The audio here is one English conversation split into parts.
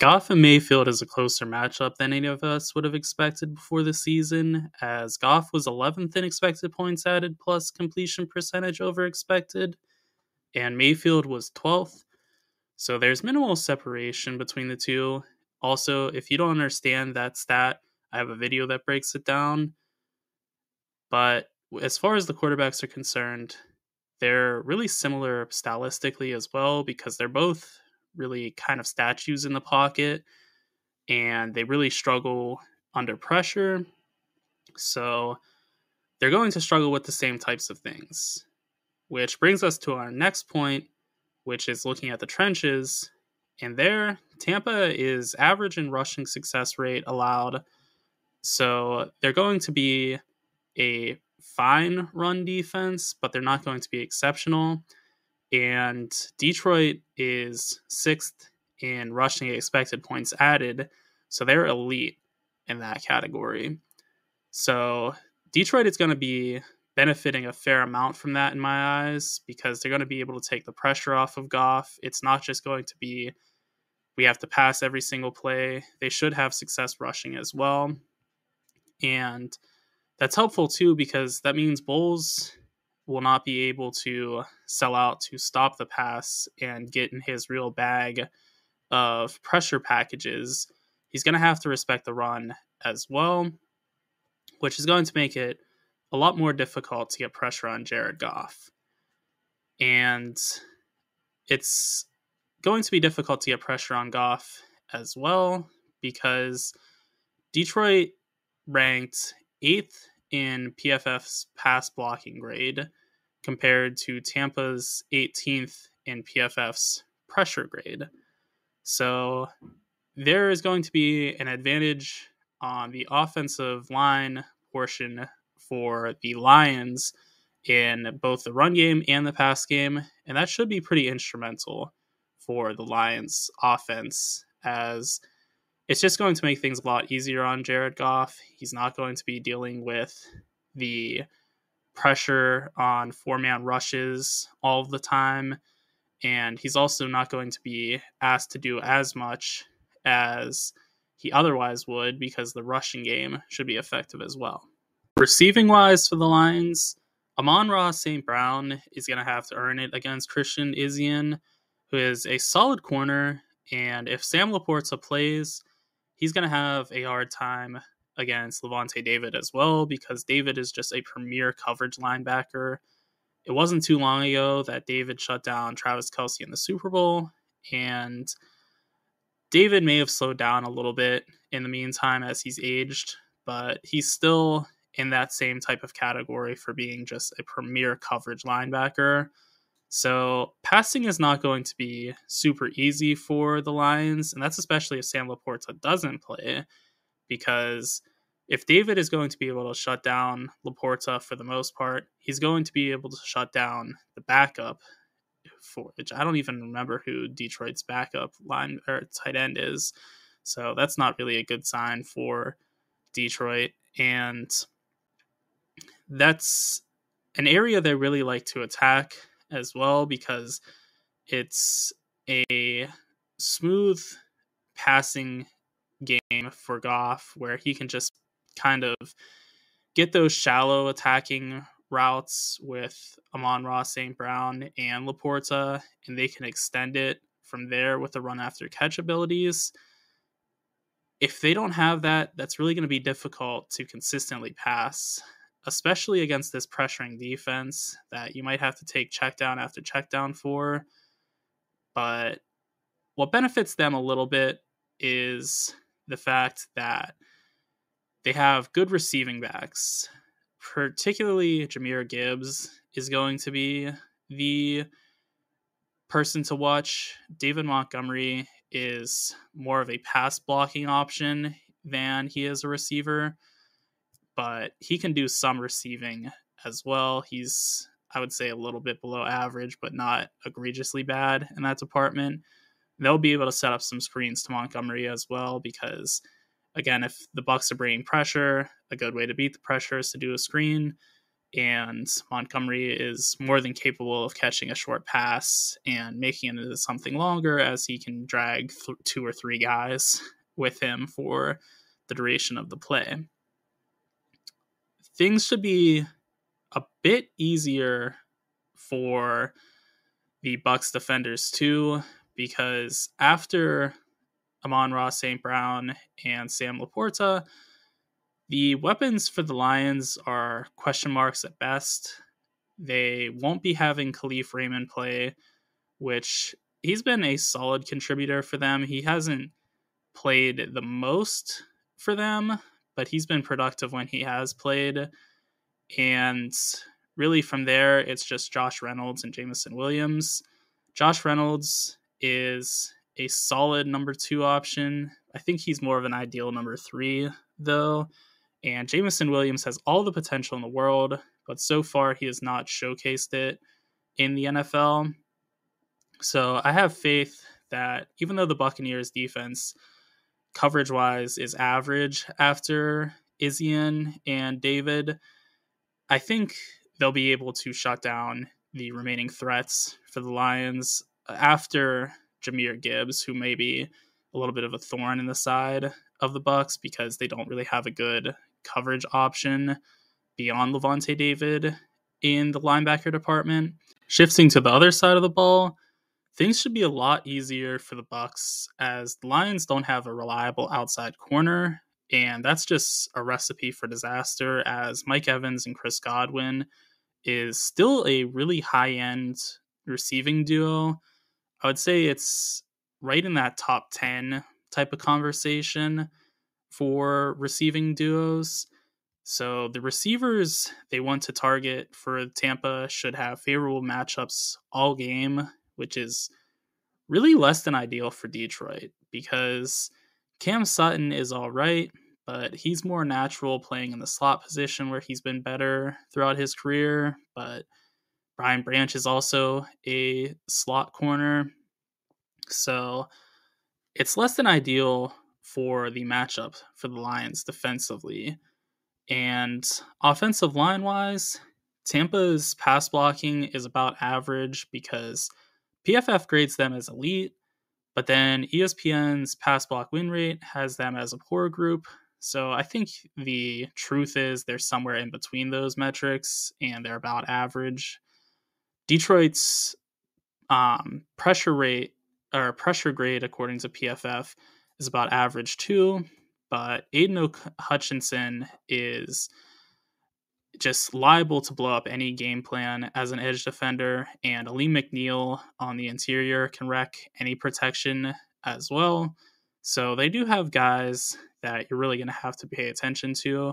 Goff and Mayfield is a closer matchup than any of us would have expected before the season, as Goff was 11th in expected points added plus completion percentage over expected, and Mayfield was 12th. So there's minimal separation between the two. Also, if you don't understand that stat, I have a video that breaks it down. But as far as the quarterbacks are concerned, they're really similar stylistically as well, because they're both really kind of statues in the pocket, and they really struggle under pressure. So they're going to struggle with the same types of things, which brings us to our next point, which is looking at the trenches. And there, Tampa is average in rushing success rate allowed. So they're going to be a fine run defense, but they're not going to be exceptional. And Detroit is 6th in rushing expected points added, so they're elite in that category. So Detroit is going to be benefiting a fair amount from that in my eyes, because they're going to be able to take the pressure off of Goff. It's not just going to be, we have to pass every single play. They should have success rushing as well. And that's helpful too, because that means Bowles will not be able to sell out to stop the pass and get in his real bag of pressure packages. He's going to have to respect the run as well, which is going to make it a lot more difficult to get pressure on Jared Goff. And it's going to be difficult to get pressure on Goff as well, because Detroit ranked 8th in PFF's pass blocking grade compared to Tampa's 18th in PFF's pressure grade. So there is going to be an advantage on the offensive line portion for the Lions in both the run game and the pass game, and that should be pretty instrumental for the Lions offense, as it's just going to make things a lot easier on Jared Goff. He's not going to be dealing with the pressure on four-man rushes all the time, and he's also not going to be asked to do as much as he otherwise would, because the rushing game should be effective as well. Receiving-wise for the Lions, Amon-Ra St. Brown is going to have to earn it against Christian Gonzalez, who is a solid corner, and if Sam Laporta plays, he's going to have a hard time against Lavonte David as well, because David is just a premier coverage linebacker. It wasn't too long ago that David shut down Travis Kelsey in the Super Bowl, and David may have slowed down a little bit in the meantime as he's aged, but he's still in that same type of category for being just a premier coverage linebacker. So passing is not going to be super easy for the Lions, and that's especially if Sam Laporta doesn't play, because if David is going to be able to shut down Laporta for the most part, he's going to be able to shut down the backup, for which I don't even remember who Detroit's backup line or tight end is. So that's not really a good sign for Detroit, and that's an area they really like to attack as well, because it's a smooth passing game for Goff, where he can just kind of get those shallow attacking routes with Amon-Ra St. Brown and Laporta, and they can extend it from there with the run after catch abilities. If they don't have that, that's really going to be difficult to consistently pass, especially against this pressuring defense that you might have to take checkdown after checkdown for. But what benefits them a little bit is the fact that they have good receiving backs. Particularly Jahmyr Gibbs is going to be the person to watch. David Montgomery is more of a pass blocking option than he is a receiver, but he can do some receiving as well. He's, I would say, a little bit below average, but not egregiously bad in that department. They'll be able to set up some screens to Montgomery as well, because, again, if the Bucs are bringing pressure, a good way to beat the pressure is to do a screen. and Montgomery is more than capable of catching a short pass and making it into something longer, as he can drag two or three guys with him for the duration of the play. Things should be a bit easier for the Bucs defenders too, because after Amon-Ra St. Brown and Sam Laporta, the weapons for the Lions are question marks at best. They won't be having Khalif Raymond play, which he's been a solid contributor for them. He hasn't played the most for them, but he's been productive when he has played. And really from there, it's just Josh Reynolds and Jameson Williams. Josh Reynolds is a solid number two option. I think he's more of an ideal number three, though. And Jameson Williams has all the potential in the world, but so far he has not showcased it in the NFL. So I have faith that even though the Buccaneers defense coverage-wise is average after Izien and David, I think they'll be able to shut down the remaining threats for the Lions after Jahmyr Gibbs, who may be a little bit of a thorn in the side of the Bucs because they don't really have a good coverage option beyond Lavonte David in the linebacker department. Shifting to the other side of the ball, things should be a lot easier for the Bucs, as the Lions don't have a reliable outside corner, and that's just a recipe for disaster, as Mike Evans and Chris Godwin is still a really high-end receiving duo. I would say it's right in that top 10 type of conversation for receiving duos. So the receivers they want to target for Tampa should have favorable matchups all game, which is really less than ideal for Detroit, because Cam Sutton is all right, but he's more natural playing in the slot position where he's been better throughout his career. But Brian Branch is also a slot corner. So it's less than ideal for the matchup for the Lions defensively. And offensive line-wise, Tampa's pass blocking is about average because PFF grades them as elite, but then ESPN's pass block win rate has them as a poor group. So I think the truth is they're somewhere in between those metrics, and they're about average. Detroit's pressure grade, according to PFF, is about average too. But Aidan Hutchinson is just liable to blow up any game plan as an edge defender. And Aleem McNeil on the interior can wreck any protection as well. So they do have guys that you're really going to have to pay attention to.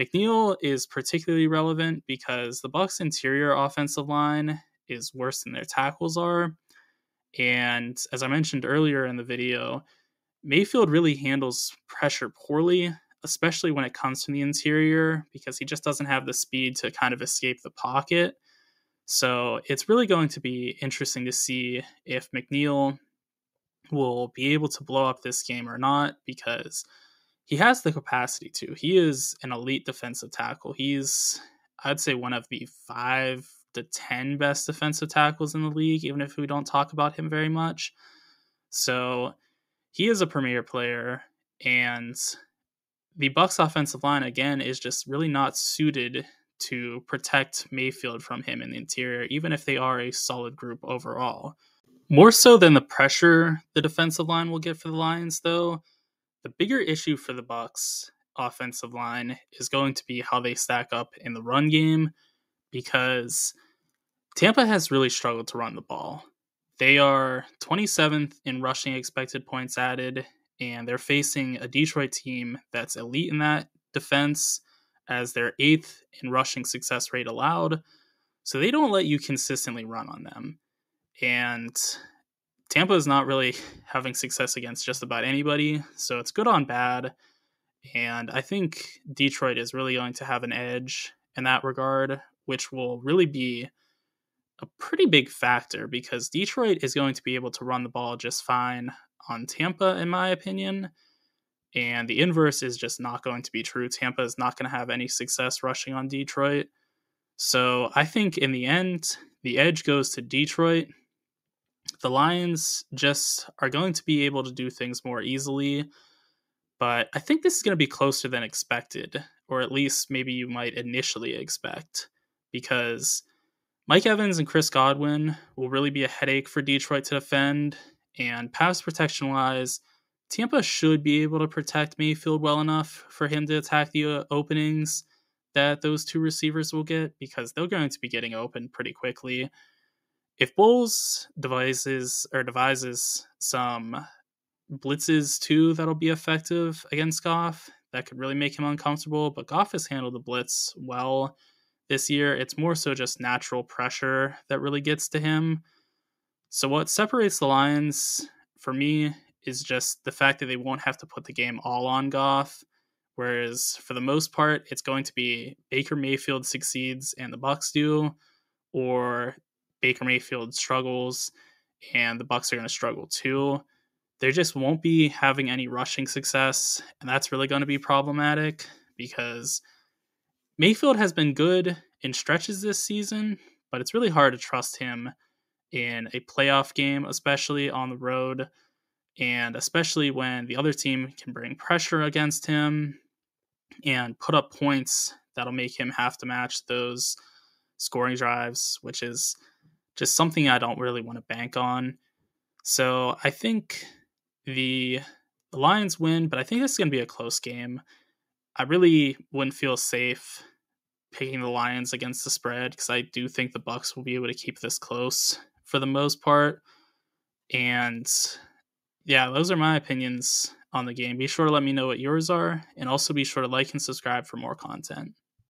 McNeil is particularly relevant because the Bucs' interior offensive line is worse than their tackles are. And as I mentioned earlier in the video, Mayfield really handles pressure poorly, especially when it comes to the interior, because he just doesn't have the speed to kind of escape the pocket. So it's really going to be interesting to see if McNeil will be able to blow up this game or not, because he has the capacity to. He is an elite defensive tackle. He's, I'd say, one of the 5 to 10 best defensive tackles in the league, even if we don't talk about him very much. So he is a premier player, and the Bucs offensive line, again, is just really not suited to protect Mayfield from him in the interior, even if they are a solid group overall. More so than the pressure the defensive line will get for the Lions, though, the bigger issue for the Bucs offensive line is going to be how they stack up in the run game, because Tampa has really struggled to run the ball. They are 27th in rushing expected points added, and they're facing a Detroit team that's elite in that defense, as they're 8th in rushing success rate allowed. So they don't let you consistently run on them. And Tampa is not really having success against just about anybody, so it's good on bad. And I think Detroit is really going to have an edge in that regard, which will really be a pretty big factor, because Detroit is going to be able to run the ball just fine on Tampa, in my opinion. And the inverse is just not going to be true. Tampa is not going to have any success rushing on Detroit. So I think in the end, the edge goes to Detroit. The Lions just are going to be able to do things more easily. But I think this is going to be closer than expected, or at least maybe you might initially expect, because Mike Evans and Chris Godwin will really be a headache for Detroit to defend. And pass protection-wise, Tampa should be able to protect Mayfield well enough for him to attack the openings that those two receivers will get, because they're going to be getting open pretty quickly. If Bowles devises some blitzes too, that'll be effective against Goff. That could really make him uncomfortable, but Goff has handled the blitz well this year. It's more so just natural pressure that really gets to him. So what separates the Lions for me is just the fact that they won't have to put the game all on Goff, whereas for the most part, it's going to be Baker Mayfield succeeds and the Bucs do, or Baker Mayfield struggles and the Bucs are going to struggle too. They just won't be having any rushing success, and that's really going to be problematic because Mayfield has been good in stretches this season, but it's really hard to trust him in a playoff game, especially on the road, and especially when the other team can bring pressure against him and put up points that'll make him have to match those scoring drives, which is just something I don't really want to bank on. So I think the Lions win, but I think this is going to be a close game. I really wouldn't feel safe picking the Lions against the spread because I do think the Bucs will be able to keep this close for the most part. And yeah, those are my opinions on the game. Be sure to let me know what yours are, and also be sure to like and subscribe for more content.